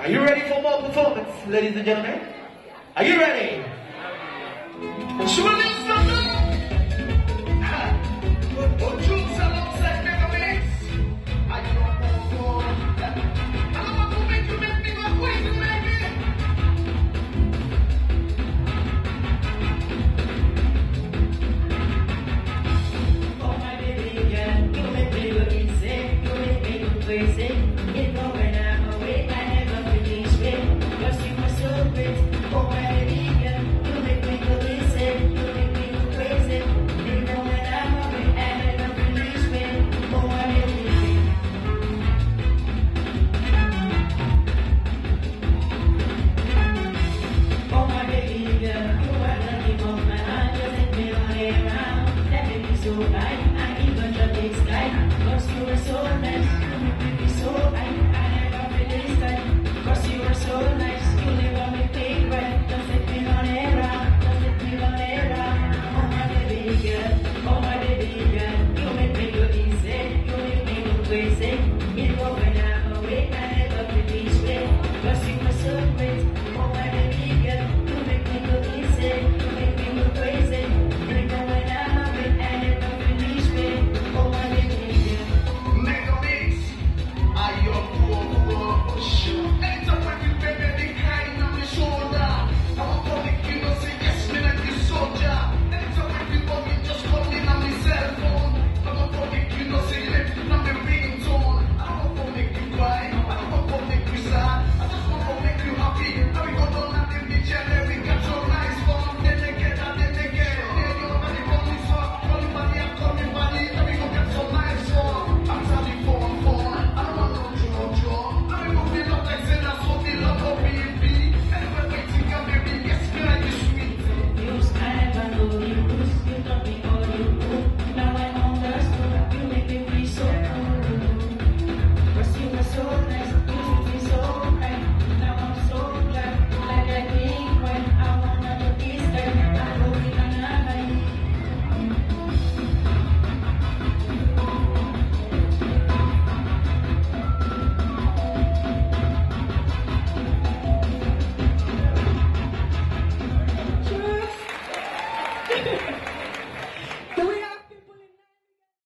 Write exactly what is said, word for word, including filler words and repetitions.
Are you ready for more performance, ladies and gentlemen? Are you ready?